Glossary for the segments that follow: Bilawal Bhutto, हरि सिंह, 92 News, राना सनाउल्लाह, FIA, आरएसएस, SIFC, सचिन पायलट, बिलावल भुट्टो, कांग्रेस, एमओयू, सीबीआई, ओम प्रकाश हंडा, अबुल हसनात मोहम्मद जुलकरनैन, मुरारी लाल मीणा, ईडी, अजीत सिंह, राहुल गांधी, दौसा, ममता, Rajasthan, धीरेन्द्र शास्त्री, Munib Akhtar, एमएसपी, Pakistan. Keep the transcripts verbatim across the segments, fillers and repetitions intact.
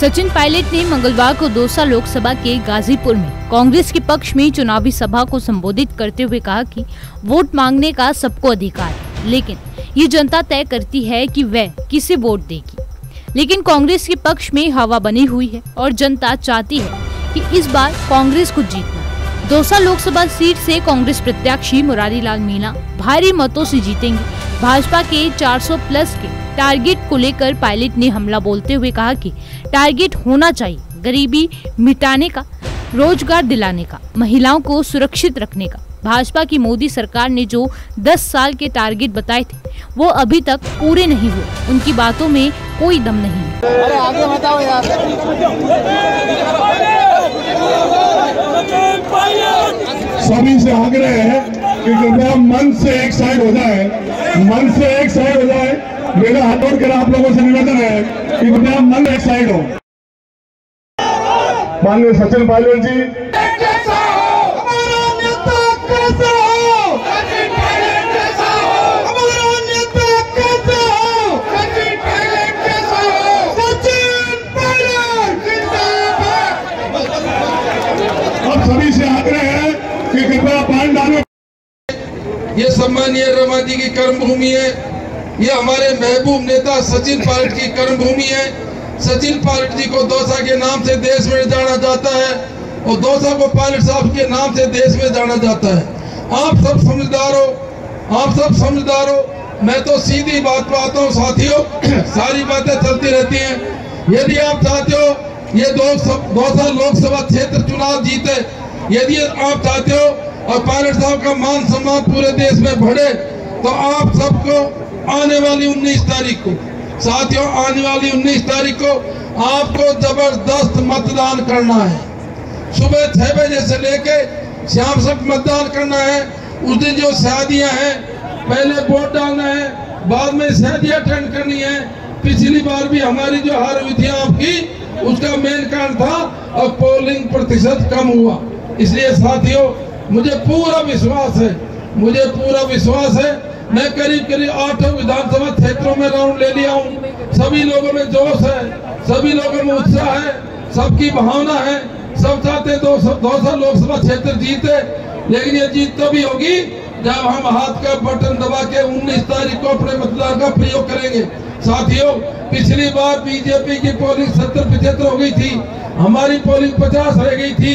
सचिन पायलट ने मंगलवार को दौसा लोकसभा के गाजीपुर में कांग्रेस के पक्ष में चुनावी सभा को संबोधित करते हुए कहा कि वोट मांगने का सबको अधिकार है, लेकिन ये जनता तय करती है कि वह किसे वोट देगी। लेकिन कांग्रेस के पक्ष में हवा बनी हुई है और जनता चाहती है कि इस बार कांग्रेस को जीतना। दौसा लोकसभा सीट से कांग्रेस प्रत्याशी मुरारी लाल मीणा भारी मतों से जीतेंगे। भाजपा के चार सौ प्लस के टारगेट को लेकर पायलट ने हमला बोलते हुए कहा कि टारगेट होना चाहिए गरीबी मिटाने का, रोजगार दिलाने का, महिलाओं को सुरक्षित रखने का। भाजपा की मोदी सरकार ने जो दस साल के टारगेट बताए थे वो अभी तक पूरे नहीं हुए। उनकी बातों में कोई दम नहीं है। अरे आगे बताओ यार। सभी से आग्रह है कि कृपया मन से एक साइड हो जाए, मन से एक साइड हो जाए। मेरा हाथ जोड़ कर आप लोगों से निवेदन है कि कृपया मन एक साइड हो। माननीय सचिन पायलट जी, सभी से आग्रह है कि कृपया पान डालो। ये सम्मानीय रमा जी की कर्म भूमि है, ये हमारे महबूब नेता सचिन पायलट की कर्म भूमि है। सचिन पायलट जी को दौसा के नाम से देश में जाना जाता है और दौसा को पायलट साहब के नाम से देश में जाना जाता है। आप सब समझदार हो, आप सब समझदार हो। मैं तो सीधी बात बताता हूँ साथियों, सारी बातें चलती रहती हैं। यदि आप चाहते हो ये दो दौसा लोकसभा क्षेत्र चुनाव जीते, यदि आप चाहते हो और पायलट साहब का मान सम्मान पूरे देश में बढ़े, तो आप सबको आने वाली उन्नीस तारीख को, साथियों आने वाली उन्नीस तारीख को आपको जबरदस्त मतदान करना है। सुबह छह बजे से लेके शाम तक मतदान करना है। उस दिन जो शादियां हैं पहले वोट डालना है, बाद में शादियां अटेंड करनी है। पिछली बार भी हमारी जो हार हुई थी आपकी, उसका मेन कारण था और पोलिंग प्रतिशत कम हुआ। इसलिए साथियों मुझे पूरा विश्वास है, मुझे पूरा विश्वास है। मैं करीब करीब आठ विधानसभा क्षेत्रों में राउंड ले लिया हूँ। सभी लोगों में जोश है, सभी लोगों में उत्साह है, सबकी भावना है। सब चाहते दौसा लोकसभा क्षेत्र जीते, लेकिन ये जीत तभी होगी जब हम हाथ का बटन दबा के उन्नीस तारीख को अपने मतदान का प्रयोग करेंगे। साथियों पिछली बार बीजेपी की पोलिंग सत्तर पचहत्तर हो गई थी, हमारी पोलिंग पचास रह गई थी,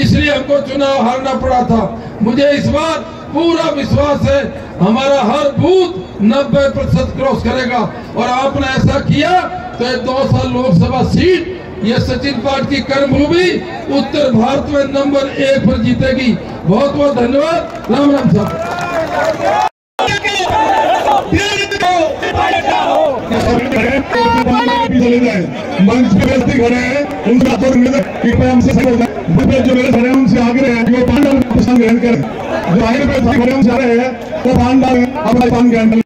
इसलिए हमको चुनाव हारना पड़ा था। मुझे इस बार पूरा विश्वास है हमारा हर बूथ नब्बे प्रतिशत क्रॉस करेगा। और आपने ऐसा किया तो दौसा लोकसभा सीट, ये सचिन पायलट की कर्मभूमि, उत्तर भारत में नंबर एक पर जीतेगी। बहुत बहुत धन्यवाद। राम राम साहब। मंच पे व्यक्ति खड़े हैं, उनका जो मेरे खड़े हैं उनसे आग्रह है कि वो पान डाल पाकिस्तान ग्रहण करें। जो आगे पे खड़े उनसे आ रहे हैं वो पान डाल अपना पान ग्रहण करें।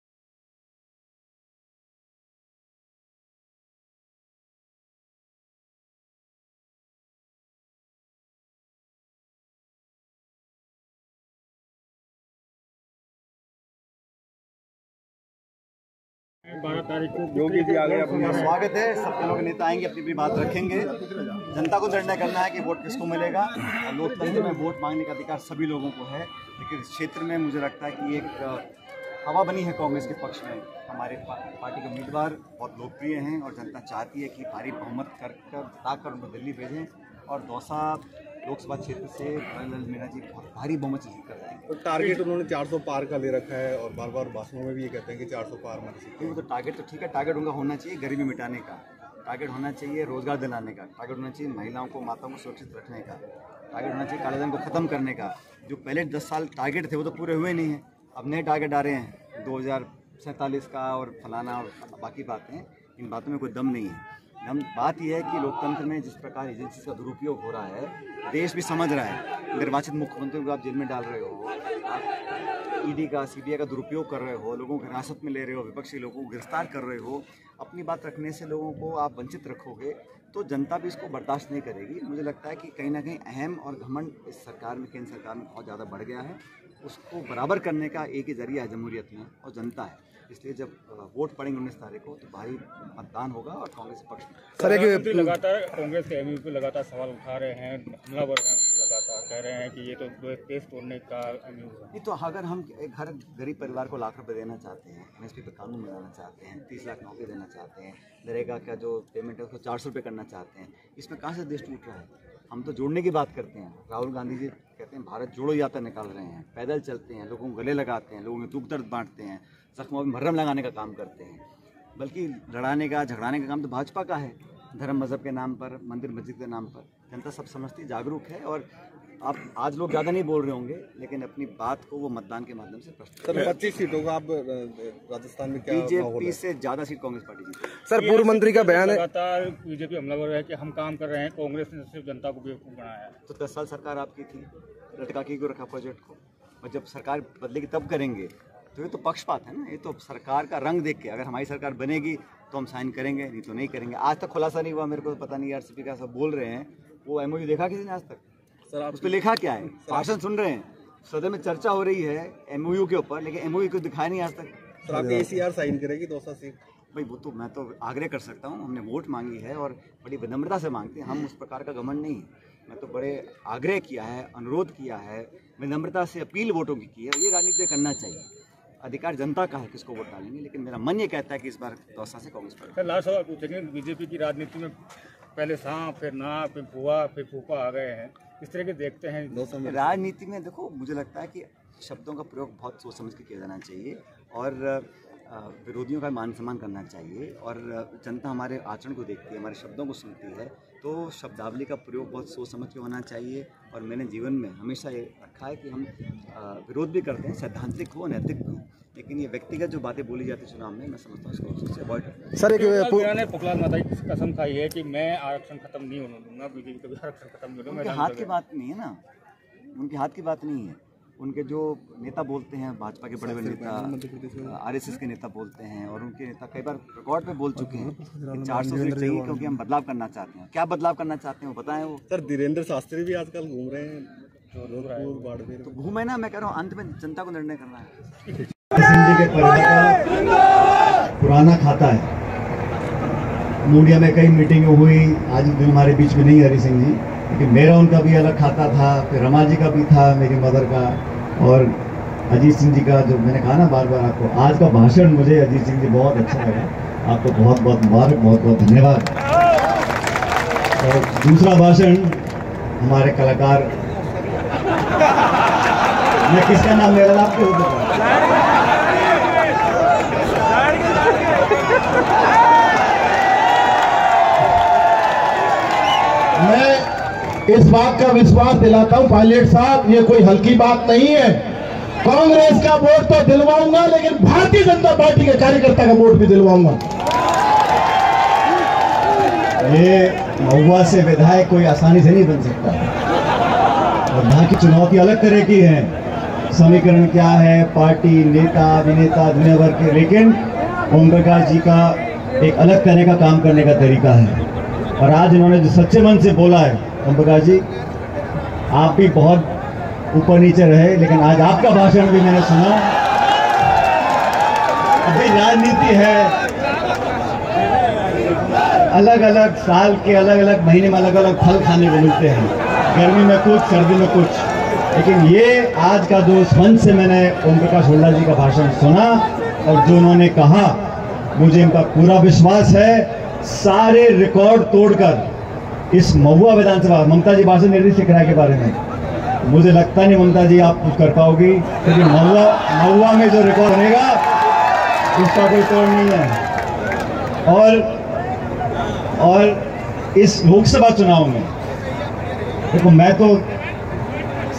बारह तारीख को योगी जी आ गए, अपना स्वागत है। सबके लोग नेता आएंगे, अपनी अपनी बात रखेंगे। जनता को निर्णय करना है कि वोट किसको मिलेगा। लोकतंत्र में वोट मांगने का अधिकार सभी लोगों को है, लेकिन इस क्षेत्र में मुझे लगता है कि एक हवा बनी है कांग्रेस के पक्ष में। हमारे पा, पार्टी के उम्मीदवार बहुत लोकप्रिय हैं और जनता चाहती है कि भारी बहुमत कर कर ताकर उनको दिल्ली भेजें। और दौसा लोकसभा क्षेत्र से लाल मीणा जी बहुत भारी बहुमत जीत कर रहे हैं। तो टारगेट उन्होंने चार सौ पार का ले रखा है और बार बार भाषणों में भी ये कहते हैं कि चार सौ पार मत जीतें। तो टारगेट तो ठीक है, टारगेट उनका होना चाहिए गरीबी मिटाने का, टारगेट होना चाहिए रोजगार दिलाने का, टारगेट होना चाहिए महिलाओं को माताओं को सुरक्षित रखने का, टारगेट होना चाहिए कालेधन को खत्म करने का। जो पहले दस साल टारगेट थे वो तो पूरे हुए नहीं हैं, अब नए टारगेट आ रहे हैं दो हज़ार सैंतालीस का और फलाना और बाकी बातें। इन बातों में कोई दम नहीं है। हम बात यह है कि लोकतंत्र में जिस प्रकार एजेंसी का दुरुपयोग हो रहा है, देश भी समझ रहा है। निर्वाचित मुख्यमंत्री को आप जेल में डाल रहे हो, आप ईडी का सीबीआई का दुरुपयोग कर रहे हो, लोगों को हिरासत में ले रहे हो, विपक्षी लोगों को गिरफ्तार कर रहे हो। अपनी बात रखने से लोगों को आप वंचित रखोगे तो जनता भी इसको बर्दाश्त नहीं करेगी। मुझे लगता है कि कहीं ना कहीं अहम और घमंड इस सरकार में, केंद्र सरकार में बहुत ज़्यादा बढ़ गया है। उसको बराबर करने का एक ही जरिया है जमहूरियत में और जनता है। इसलिए जब वोट पड़ेंगे उन्नीस तारीख को तो भारी मतदान होगा और कांग्रेस पक्ष में। लगातार कांग्रेस के एमपी पे लगातार सवाल उठा रहे हैं, हमलावर हैं, लगातार कह रहे हैं कि ये तो पेश तोड़ने का ये तो अगर हम घर गरीब परिवार को लाख रुपए देना चाहते हैं, एम एस पी पे कानून बनाना चाहते हैं, तीस लाख नौकरी देना चाहते हैं, नरेगा का जो पेमेंट है उसको चार सौ रुपये करना चाहते हैं, इसमें कहाँ से देश टूट रहा है? हम तो जोड़ने की बात करते हैं। राहुल गांधी जी कहते हैं भारत जोड़ो यात्रा निकाल रहे हैं, पैदल चलते हैं, लोगों को गले लगाते हैं, लोगों में दुख दर्द बांटते हैं, जख्मों में मरहम लगाने का काम करते हैं, बल्कि लड़ाने का झगड़ाने का काम तो भाजपा का है। धर्म मजहब के नाम पर, मंदिर मस्जिद के नाम पर जनता सब समझती जागरूक है और आप आज लोग ज़्यादा नहीं बोल रहे होंगे लेकिन अपनी बात को वो मतदान के माध्यम से प्रस्तुत कर रहे हैं। पच्चीस सीटों का आप राजस्थान में क्या बीजेपी से ज़्यादा सीट कांग्रेस पार्टी जीती। सर पूर्व मंत्री का बयान है लगातार बीजेपी हमलावर है कि हम काम कर रहे हैं, कांग्रेस ने सिर्फ जनता को बेवकूफ़ बनाया है। तो दस साल सरकार आपकी थी, लटका के रखा प्रोजेक्ट को, और जब सरकार बदलेगी तब करेंगे, तो ये तो पक्षपात है ना। ये तो सरकार का रंग देख के अगर हमारी सरकार बनेगी तो हम साइन करेंगे, नहीं तो नहीं करेंगे। आज तक खुलासा नहीं हुआ, मेरे को पता नहीं आरसीपी का सब बोल रहे हैं, वो एमओयू देखा किसी ने आज तक? सर आप उस पर लिखा क्या है? भाषण सुन रहे हैं, सदन में चर्चा हो रही है एमओयू के ऊपर, लेकिन एमओयू कुछ दिखाया नहीं आज तक। सर आप एसीआर साइन करेगी दो सौ सीट? भाई वो तो मैं तो आग्रह कर सकता हूँ, हमने वोट मांगी है और बड़ी विनम्रता से मांगते हैं, हम उस प्रकार का घमंड नहीं है। मैं तो बड़े आग्रह किया है, अनुरोध किया है, विनम्रता से अपील वोटों की की है। ये राजनीति करना चाहिए, अधिकार जनता का है किसको वोट डालेंगे, लेकिन मेरा मन ये कहता है कि इस बार दौसा से कांग्रेस पर। सर लास्ट सवाल पूछेंगे, बीजेपी की राजनीति में पहले सांप फिर ना फिर फुआ फिर फूफा आ गए हैं, इस तरह के देखते हैं राजनीति में। देखो मुझे लगता है कि शब्दों का प्रयोग बहुत सोच समझ के किया जाना चाहिए और विरोधियों का मान सम्मान करना चाहिए, और जनता हमारे आचरण को देखती है, हमारे शब्दों को सुनती है, तो शब्दावली का प्रयोग बहुत सोच समझ के होना चाहिए। और मैंने जीवन में हमेशा ये रखा है कि हम विरोध भी करते हैं, सैद्धांतिक हो, नैतिक हो, लेकिन ये व्यक्तिगत जो बातें बोली जाती है चुनाव में, मैं समझता हूँ इसको उससे अवॉइड करना। सर एक पुराने पुकलाल माता की कसम खाई है कि मैं आरक्षण खत्म नहीं होने दूंगा, बीजेपी कभी आरक्षण खत्म नहीं होगा। हाथ की बात नहीं है ना, उनके हाथ की बात नहीं है। उनके जो नेता बोलते हैं, भाजपा के बड़े बड़े नेता, आरएसएस के नेता बोलते हैं, और उनके नेता कई बार रिकॉर्ड पे बोल चुके हैं कि चार सौ सीट चाहिए क्योंकि हम बदलाव करना चाहते हैं। क्या बदलाव करना चाहते हैं वो बताएं वो। सर धीरेन्द्र शास्त्री भी आजकल घूम रहे हैं, तो घूमे ना, मैं कह रहा हूँ अंत में जनता को निर्णय करना है। पुराना खाता है, मीडिया में कई मीटिंग हुई, आज हमारे बीच में नहीं हरि सिंह जी, लेकिन मेरा उनका भी अलग खाता था, फिर रमा जी का भी था, मेरी मदर का, और अजीत सिंह जी का, जो मैंने कहा ना बार बार आपको, आज का भाषण मुझे अजीत सिंह जी बहुत अच्छा लगा। आपको बहुत बहुत मुबारक, बहुत बहुत धन्यवाद। और दूसरा भाषण हमारे कलाकार, मैं किसका नाम ले रहा आपको, मैं इस बात का विश्वास दिलाता हूं पायलट साहब, ये कोई हल्की बात नहीं है। कांग्रेस का वोट तो दिलवाऊंगा लेकिन भारतीय जनता पार्टी के कार्यकर्ता का वोट भी दिलवाऊंगा। ये महुआ से विधायक कोई आसानी से नहीं बन सकता, और वहां की चुनौती अलग तरह की है, समीकरण क्या है, पार्टी, नेता, अभिनेता, दुनिया भर के, लेकिन ओम प्रकाश जी का एक अलग तरह का काम करने का तरीका है। और आज इन्होंने जो सच्चे मन से बोला है, ओम प्रकाश जी आप भी बहुत ऊपर नीचे रहे, लेकिन आज आपका भाषण भी मैंने सुना। अभी राजनीति है, अलग अलग साल के अलग अलग महीने में अलग अलग फल खाने को मिलते हैं, गर्मी में कुछ, सर्दी में कुछ, लेकिन ये आज का जो मन से मैंने ओम प्रकाश हंडा जी का भाषण सुना और जो उन्होंने कहा, मुझे इनका पूरा विश्वास है सारे रिकॉर्ड तोड़कर इस महुआ विधानसभा। ममता जी भाषण निर्देश सिकरा के बारे में मुझे लगता नहीं ममता जी आप कुछ कर पाओगी, क्योंकि महुआ महुआ में जो रिकॉर्ड बनेगा उसका कोई तोड़ नहीं है। और और इस लोकसभा चुनाव में देखो, मैं तो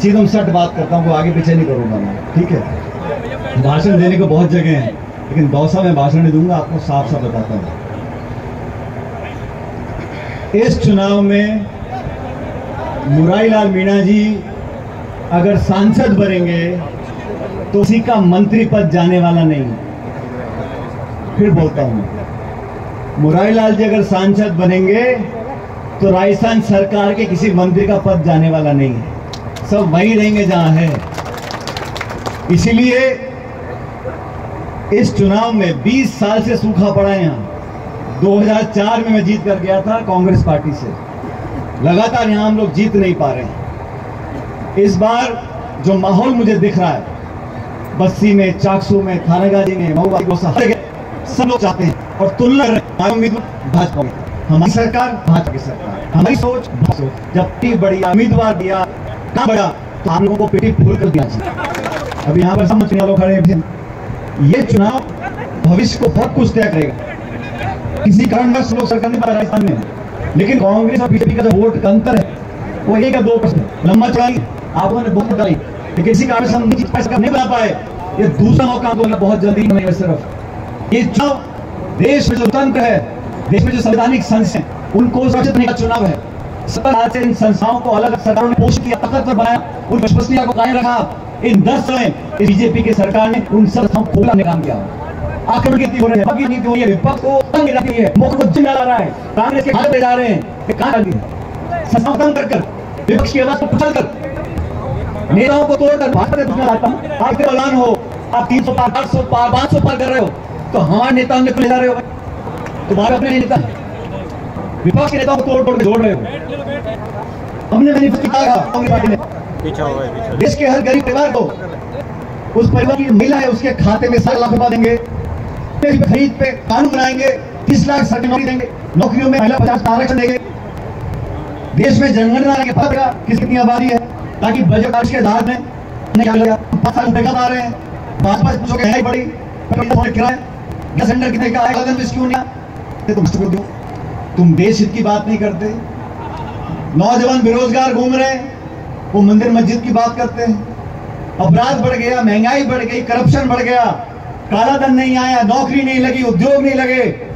सीधम सट बात करता हूँ, आगे पीछे नहीं करूँगा मैं, ठीक है? भाषण देने को बहुत जगह है, लेकिन दौसा में भाषण नहीं दूंगा, आपको साफ साफ बताता हूँ। इस चुनाव में मुरारी लाल मीणा जी अगर सांसद बनेंगे तो उसी का मंत्री पद जाने वाला नहीं। फिर बोलता हूं, मुरारी लाल जी अगर सांसद बनेंगे तो राजस्थान सरकार के किसी मंत्री का पद जाने वाला नहीं, सब वहीं रहेंगे जहां है। इसीलिए इस चुनाव में बीस साल से सूखा पड़ा है यहाँ। दो हज़ार चार में मैं जीत कर गया था कांग्रेस पार्टी से, लगातार यहाँ हम लोग जीत नहीं पा रहे हैं। इस बार जो माहौल मुझे दिख रहा है बस्सी में, चाकसू में, थानागाजी में, महुआ, सब लोग चाहते हैं और तुलना भाजपा में। हमारी सरकार भाजपा की सरकार, हमारी सोच सोच जब बड़ी उम्मीदवार दिया ना बड़ा तो हम लोगों को पेटी फूल कर दिया। अब यहाँ पर समझ वालों खड़े हैं, ये चुनाव भविष्य को बहुत कुछ तय करेगा। किसी कारणवश लोग सरकार नहीं पाए राजस्थान में, लेकिन कांग्रेस और बीजेपी का जो वोट का अंतर है वो एक या दो परसेंट लंबा चढ़ाई आप लोगों ने बहुत डाली, लेकिन किसी कारणवश हम नहीं बना पाए। ये दूसरा मौका बहुत जल्दी नहीं है। सिर्फ ये चुनाव देश में जो तंत्र है, देश में जो संवैधानिक संस्थाएं हैं उनको सुरक्षित करने का चुनाव है। सत्तर साल से इन संस्थाओं को अलग सरकारों ने पोषित किया, ताकतवर बनाया, उन विश्वसनीयता को कायम रखा। इन दस साल में बीजेपी की सरकार ने उन सब संस्थाओं को खोलने का काम किया। आक्रमण की नीति हो रही है, बाकी नीति हो रही है, विपक्ष को तंग कर रही है, मुख्य को जिम्मेदार ला रहा है, कांग्रेस के हाथ पे जा रहे हैं। ये कहां गलती है? संस्थाओं को तंग करकर, विपक्ष की आवाज को कुचल कर, नेताओं को तोड़कर। भाजपा ने पूछना चाहता हूं, आपके ऐलान हो आप तीन सौ पार, चार सौ पार, पाँच सौ पार कर रहे हो तो हमारे नेताओं ने क्यों ले रहे हो? तुम्हारे अपने नेता विपक्ष के नेताओं को तोड़ तोड़ के जोड़ रहे हो। हमने मैनिफेस्टो कहा कांग्रेस पार्टी ने देश के हर गरीब परिवार को, उस परिवार की महिला है उसके खाते में सात लाख रुपए देंगे, खरीद पे कानून बनाएंगे, तीस लाख सरकारी नौकरी देंगे, नौकरियों में महिला पचास आरक्षण देंगे, देश में जनगणना के पता कितनी आबादी है ताकि बजट आदेश के आधार में आ रहे हैं। भाजपा से पूछो महंगाई बढ़ी, किराया गैस सिलेंडर कितने का आएगा, क्यों नहीं आया? तुम छोड़ दो, तुम देश हित की बात नहीं करते। नौजवान बेरोजगार घूम रहे हैं, वो मंदिर मस्जिद की बात करते हैं। अपराध बढ़ गया, महंगाई बढ़ गई, करप्शन बढ़ गया, काला धन नहीं आया, नौकरी नहीं लगी, उद्योग नहीं लगे,